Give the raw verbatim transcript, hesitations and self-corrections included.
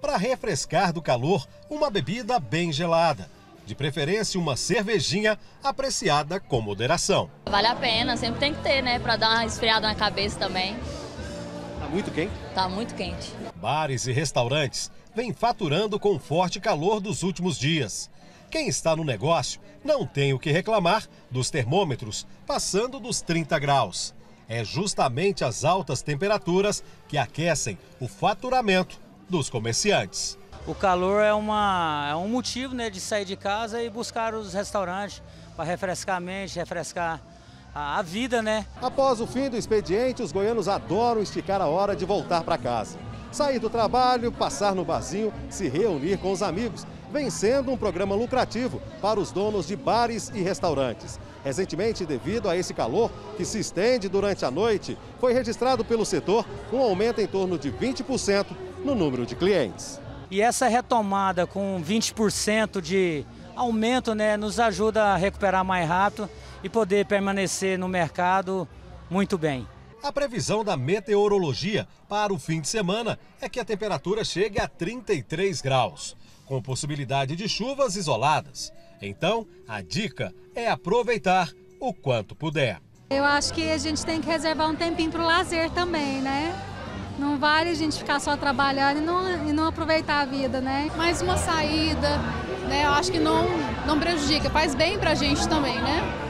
para refrescar do calor uma bebida bem gelada. De preferência, uma cervejinha apreciada com moderação. Vale a pena, sempre tem que ter, né? Para dar uma esfriada na cabeça também. Tá muito quente? Tá muito quente. Bares e restaurantes vêm faturando com o forte calor dos últimos dias. Quem está no negócio não tem o que reclamar dos termômetros passando dos trinta graus. É justamente as altas temperaturas que aquecem o faturamento dos comerciantes. O calor é, uma, é um motivo, né, de sair de casa e buscar os restaurantes para refrescar a mente, refrescar a, a vida, né? Após o fim do expediente, os goianos adoram esticar a hora de voltar para casa. Sair do trabalho, passar no barzinho, se reunir com os amigos, vem sendo um programa lucrativo para os donos de bares e restaurantes. Recentemente, devido a esse calor que se estende durante a noite, foi registrado pelo setor um aumento em torno de vinte por cento no número de clientes. E essa retomada com vinte por cento de aumento, né, nos ajuda a recuperar mais rápido e poder permanecer no mercado muito bem. A previsão da meteorologia para o fim de semana é que a temperatura chegue a trinta e três graus, com possibilidade de chuvas isoladas. Então, a dica é aproveitar o quanto puder. Eu acho que a gente tem que reservar um tempinho para o lazer também, né? Não vale a gente ficar só trabalhando e não, e não aproveitar a vida, né? Mais uma saída, né? Eu acho que não, não prejudica, faz bem pra gente também, né?